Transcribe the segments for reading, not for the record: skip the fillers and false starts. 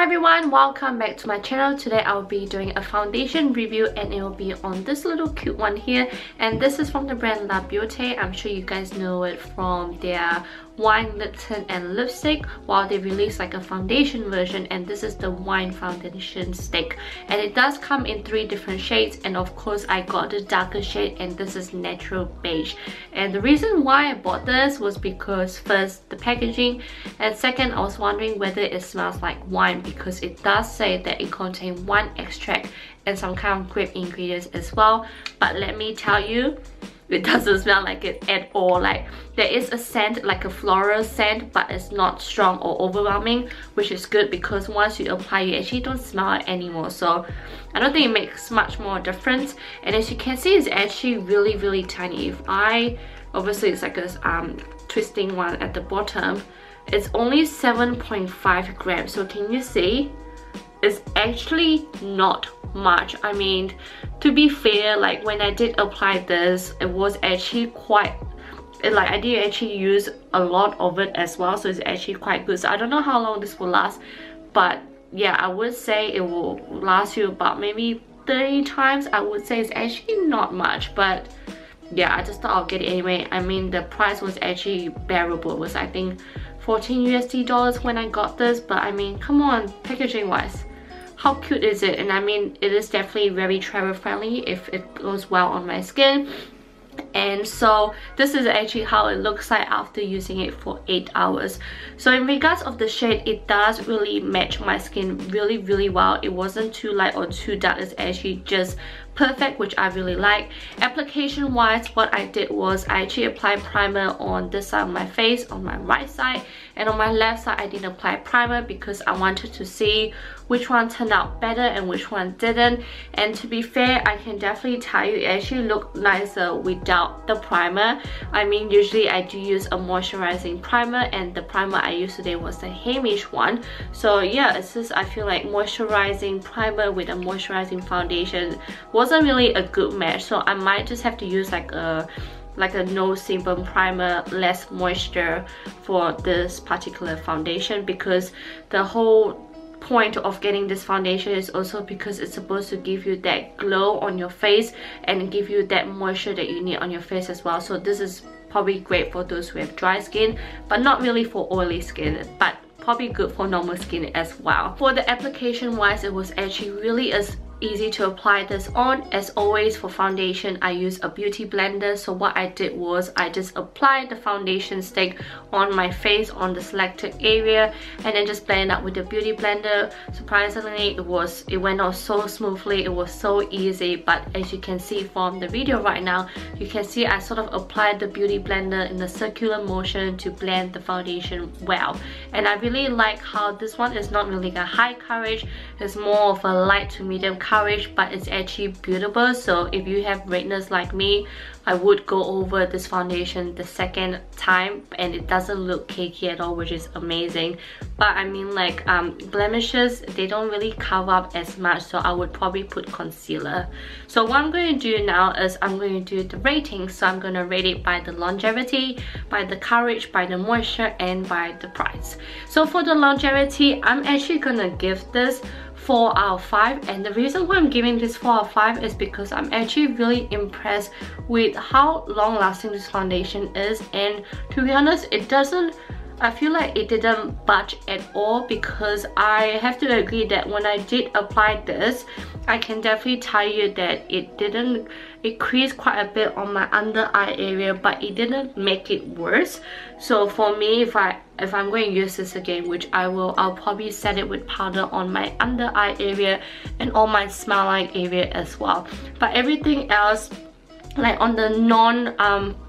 Hi everyone, welcome back to my channel. Today I'll be doing a foundation review and it will be on this little cute one here, and this is from the brand Labiotte. I'm sure you guys know it from their Wine Lip Tint and lipstick, while they released like a foundation version, and this is the Wine Foundation Stick, and it does come in 3 different shades. And of course I got the darker shade, and this is Natural Beige. And the reason why I bought this was because first, the packaging, and second, I was wondering whether it smells like wine, because it does say that it contains wine extract and some kind of grape ingredients as well. But let me tell you, it doesn't smell like it at all. Like, there is a scent, like a floral scent, but it's not strong or overwhelming, which is good because once you apply, you actually don't smell it anymore. So I don't think it makes much more difference. And as you can see, it's actually really tiny. If I, obviously it's like a twisting one at the bottom, it's only 7.5 grams. So can you see? It's actually not much. I mean, to be fair, like when I did apply this, it was actually quite, like I did actually use a lot of it as well, so it's actually quite good. So I don't know how long this will last, but yeah, I would say it will last you about maybe 30 times. I would say it's actually not much, but yeah, I just thought I'll get it anyway. I mean, the price was actually bearable. It was, I think, $14 when I got this, but I mean, come on, packaging wise, how cute is it? And I mean, it is definitely very travel friendly if it goes well on my skin. And so this is actually how it looks like after using it for 8 hours. So in regards of the shade, it does really match my skin really well. It wasn't too light or too dark. It's actually just perfect, which I really like. Application wise, what I did was I actually applied primer on this side of my face, on my right side, and on my left side I didn't apply primer because I wanted to see which one turned out better and which one didn't. And to be fair, I can definitely tell you it actually looked nicer without the primer. I mean, usually I do use a moisturizing primer, and the primer I used today was the Hamish one. So yeah, it's just, I feel like moisturizing primer with a moisturizing foundation wasn't really a good match, so I might just have to use like a no sebum primer, less moisture for this particular foundation, because the whole point of getting this foundation is also because it's supposed to give you that glow on your face and give you that moisture that you need on your face as well. So this is probably great for those who have dry skin, but not really for oily skin, but probably good for normal skin as well. For the application wise, it was actually really easy to apply this on. As always, for foundation I use a beauty blender, so what I did was I just applied the foundation stick on my face, on the selected area, and then just blend it out with the beauty blender. Surprisingly, it went off so smoothly. It was so easy. But as you can see from the video right now, you can see I sort of applied the beauty blender in a circular motion to blend the foundation well. And I really like how this one is not really a high coverage, it's more of a light to medium coverage, but it's actually beautiful. So if you have redness like me, I would go over this foundation the second time, and it doesn't look cakey at all, which is amazing. But I mean, like blemishes, they don't really cover up as much, so I would probably put concealer. So what I'm going to do now is I'm going to do the rating. So I'm going to rate it by the longevity, by the coverage, by the moisture, and by the price. So for the longevity, I'm actually going to give this 4 out of 5, and the reason why I'm giving this 4 out of 5 is because I'm actually really impressed with how long lasting this foundation is. And to be honest, it doesn't, I feel like it didn't budge at all, because I have to agree that when I did apply this, I can definitely tell you that it creased quite a bit on my under eye area, but it didn't make it worse. So for me, if I'm going to use this again, which I will, I'll probably set it with powder on my under eye area and on my smile line area as well. But everything else, like on the non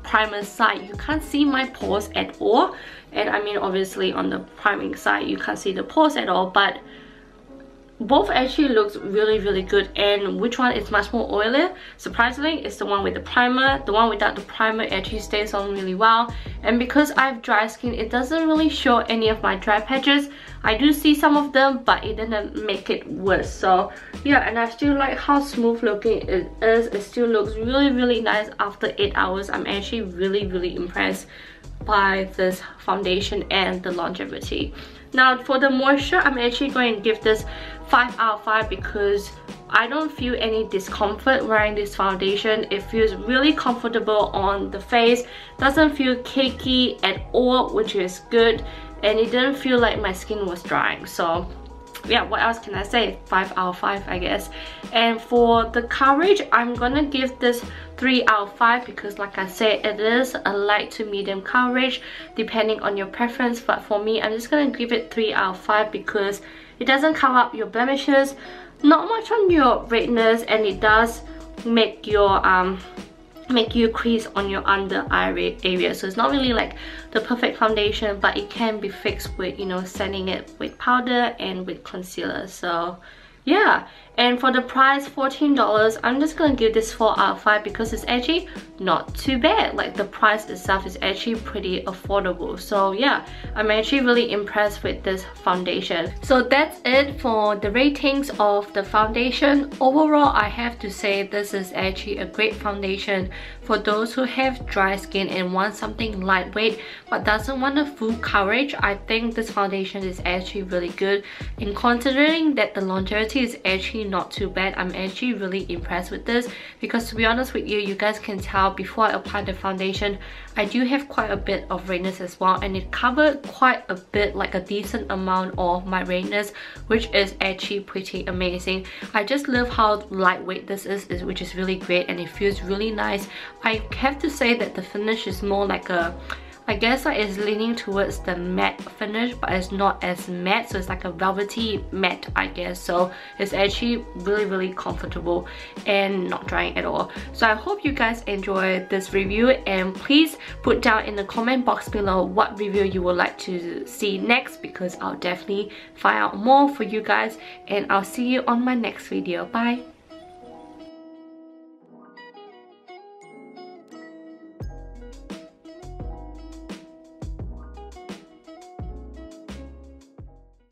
primer side, you can't see my pores at all, and I mean obviously on the priming side you can't see the pores at all, but both actually looks really good. And which one is much more oilier? Surprisingly, it's the one with the primer. The one without the primer actually stays on really well, and because I have dry skin, it doesn't really show any of my dry patches. I do see some of them, but it didn't make it worse. So yeah, and I still like how smooth looking it is. It still looks really nice after 8 hours. I'm actually really impressed by this foundation and the longevity. Now for the moisture, I'm actually going to give this 5 out of 5 because I don't feel any discomfort wearing this foundation. It feels really comfortable on the face, doesn't feel cakey at all, which is good, and it didn't feel like my skin was drying. So yeah, what else can I say? 5 out of 5 I guess. And for the coverage, I'm gonna give this 3 out of 5 because like I said, it is a light to medium coverage depending on your preference, but for me I'm just gonna give it 3 out of 5 because it doesn't cover up your blemishes, not much on your redness, and it does make your make you crease on your under eye area. So it's not really like the perfect foundation, but it can be fixed with, you know, setting it with powder and with concealer. So yeah. And for the price, $14, I'm just gonna give this 4 out of 5 because it's actually not too bad. Like the price itself is actually pretty affordable. So yeah, I'm actually really impressed with this foundation. So that's it for the ratings of the foundation. Overall, I have to say this is actually a great foundation for those who have dry skin and want something lightweight but doesn't want a full coverage. I think this foundation is actually really good, and considering that the longevity is actually not too bad, I'm actually really impressed with this because to be honest with you, you guys can tell before I apply the foundation I do have quite a bit of redness as well, and it covered quite a bit, like a decent amount of my redness, which is actually pretty amazing. I just love how lightweight this is, which is really great, and it feels really nice. I have to say that the finish is more like a, I guess it's leaning towards the matte finish, but it's not as matte, so it's like a velvety matte I guess. So it's actually really really comfortable and not drying at all. So I hope you guys enjoyed this review, and please put down in the comment box below what review you would like to see next because I'll definitely find out more for you guys, and I'll see you on my next video. Bye!